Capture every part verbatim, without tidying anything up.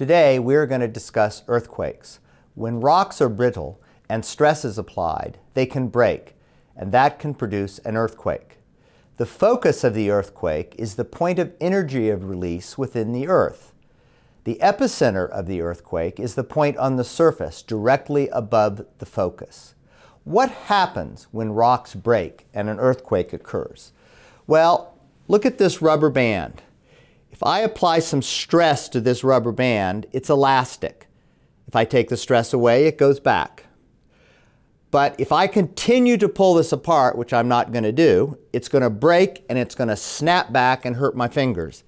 Today we're going to discuss earthquakes. When rocks are brittle and stress is applied, they can break, and that can produce an earthquake. The focus of the earthquake is the point of energy of release within the earth. The epicenter of the earthquake is the point on the surface directly above the focus. What happens when rocks break and an earthquake occurs? Well, look at this rubber band. If I apply some stress to this rubber band, it's elastic. If I take the stress away, it goes back. But if I continue to pull this apart, which I'm not going to do, it's going to break and it's going to snap back and hurt my fingers.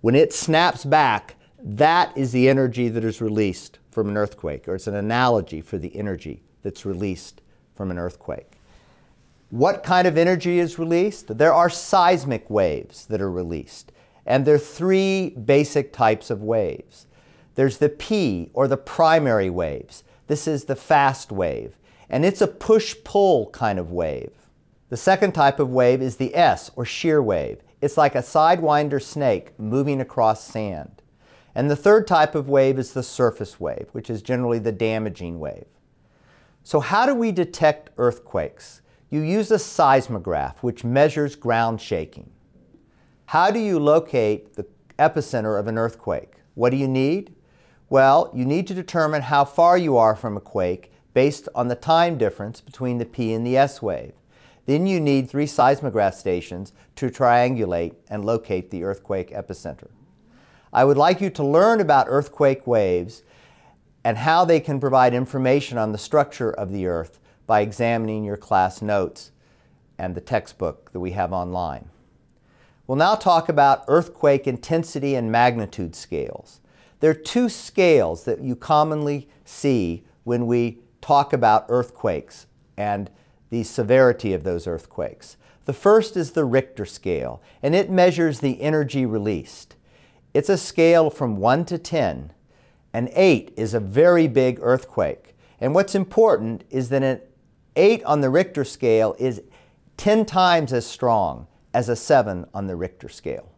When it snaps back, that is the energy that is released from an earthquake, or it's an analogy for the energy that's released from an earthquake. What kind of energy is released? There are seismic waves that are released, and there are three basic types of waves. There's the P, or the primary waves. This is the fast wave, and it's a push-pull kind of wave. The second type of wave is the S, or shear wave. It's like a sidewinder snake moving across sand. And the third type of wave is the surface wave, which is generally the damaging wave. So how do we detect earthquakes? You use a seismograph, which measures ground shaking. How do you locate the epicenter of an earthquake? What do you need? Well, you need to determine how far you are from a quake based on the time difference between the P and the S wave. Then you need three seismograph stations to triangulate and locate the earthquake epicenter. I would like you to learn about earthquake waves and how they can provide information on the structure of the Earth by examining your class notes and the textbook that we have online. We'll now talk about earthquake intensity and magnitude scales. There are two scales that you commonly see when we talk about earthquakes and the severity of those earthquakes. The first is the Richter scale, and it measures the energy released. It's a scale from one to ten. An eight is a very big earthquake. And what's important is that an eight on the Richter scale is ten times as strong as a seven on the Richter scale.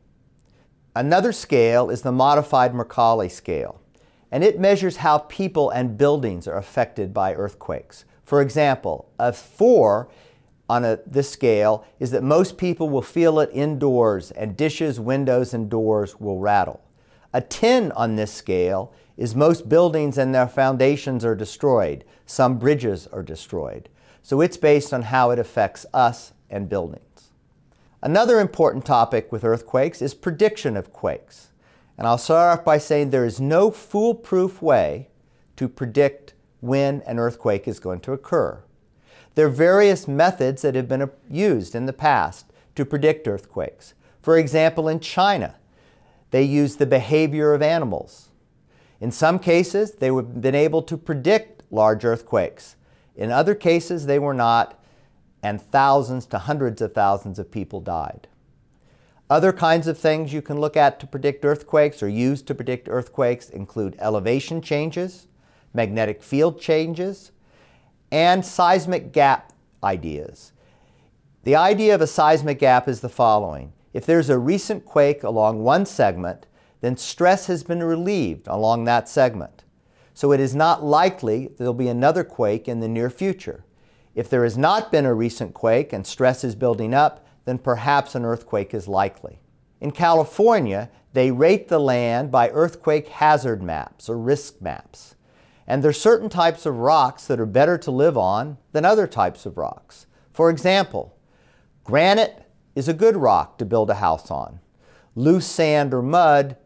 Another scale is the modified Mercalli scale, and it measures how people and buildings are affected by earthquakes. For example, a four on a, this scale is that most people will feel it indoors, and dishes, windows, and doors will rattle. A ten on this scale is most buildings and their foundations are destroyed. Some bridges are destroyed. So it's based on how it affects us and buildings. Another important topic with earthquakes is prediction of quakes. And I'll start off by saying there is no foolproof way to predict when an earthquake is going to occur. There are various methods that have been used in the past to predict earthquakes. For example, in China, they used the behavior of animals. In some cases, they have been able to predict large earthquakes. In other cases, they were not, and thousands to hundreds of thousands of people died. Other kinds of things you can look at to predict earthquakes or use to predict earthquakes include elevation changes, magnetic field changes, and seismic gap ideas. The idea of a seismic gap is the following. If there's a recent quake along one segment, then stress has been relieved along that segment. So it is not likely there'll be another quake in the near future. If there has not been a recent quake and stress is building up, then perhaps an earthquake is likely. In California, they rate the land by earthquake hazard maps or risk maps. And there are certain types of rocks that are better to live on than other types of rocks. For example, granite is a good rock to build a house on. Loose sand or mud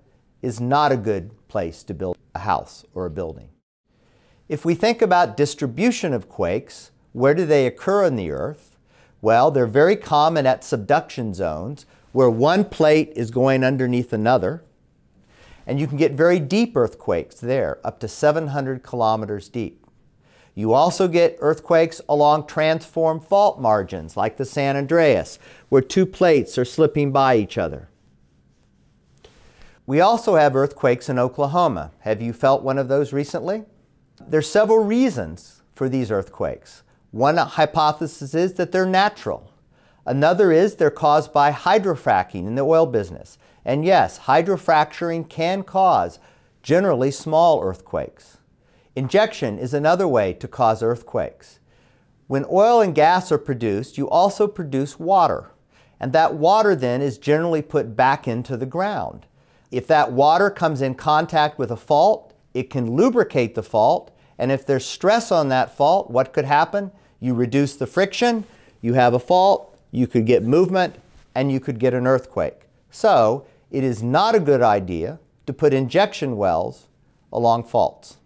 is not a good place to build a house or a building. If we think about distribution of quakes, where do they occur in the earth? Well, they're very common at subduction zones where one plate is going underneath another. And you can get very deep earthquakes there, up to seven hundred kilometers deep. You also get earthquakes along transform fault margins, like the San Andreas, where two plates are slipping by each other. We also have earthquakes in Oklahoma. Have you felt one of those recently? There are several reasons for these earthquakes. One hypothesis is that they're natural. Another is they're caused by hydrofracking in the oil business. And yes, hydrofracturing can cause generally small earthquakes. Injection is another way to cause earthquakes. When oil and gas are produced, you also produce water, and that water then is generally put back into the ground. If that water comes in contact with a fault, it can lubricate the fault, and if there's stress on that fault, what could happen? You reduce the friction, you have a fault, you could get movement, and you could get an earthquake. So, it is not a good idea to put injection wells along faults.